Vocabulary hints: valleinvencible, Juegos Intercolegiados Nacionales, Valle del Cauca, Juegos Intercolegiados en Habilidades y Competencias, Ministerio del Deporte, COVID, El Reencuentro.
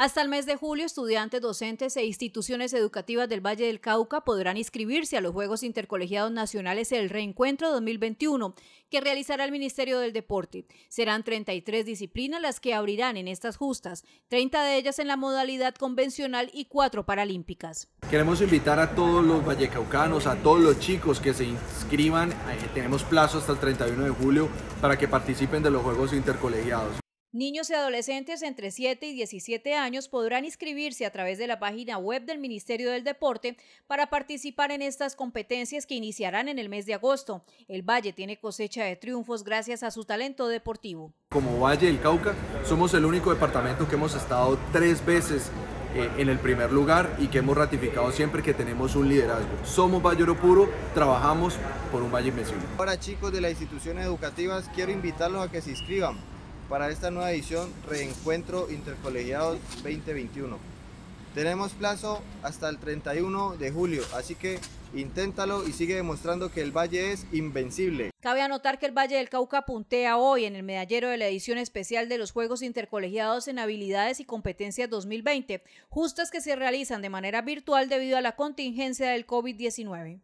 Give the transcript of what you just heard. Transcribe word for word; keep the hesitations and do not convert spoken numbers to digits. Hasta el mes de julio, estudiantes, docentes e instituciones educativas del Valle del Cauca podrán inscribirse a los Juegos Intercolegiados Nacionales El Reencuentro dos mil veintiuno, que realizará el Ministerio del Deporte. Serán treinta y tres disciplinas las que abrirán en estas justas, treinta de ellas en la modalidad convencional y cuatro paralímpicas. Queremos invitar a todos los vallecaucanos, a todos los chicos que se inscriban. Tenemos plazo hasta el treinta y uno de julio para que participen de los Juegos Intercolegiados. Niños y adolescentes entre siete y diecisiete años podrán inscribirse a través de la página web del Ministerio del Deporte para participar en estas competencias que iniciarán en el mes de agosto. El Valle tiene cosecha de triunfos gracias a su talento deportivo. Como Valle del Cauca, somos el único departamento que hemos estado tres veces eh, en el primer lugar y que hemos ratificado siempre que tenemos un liderazgo. Somos Valle Oro Puro, trabajamos por un Valle invencible. Ahora, chicos de las instituciones educativas, quiero invitarlos a que se inscriban para esta nueva edición Reencuentro Intercolegiados veinte veintiuno. Tenemos plazo hasta el treinta y uno de julio, así que inténtalo y sigue demostrando que el Valle es invencible. Cabe anotar que el Valle del Cauca puntea hoy en el medallero de la edición especial de los Juegos Intercolegiados en Habilidades y Competencias dos mil veinte, justas que se realizan de manera virtual debido a la contingencia del COVID diecinueve.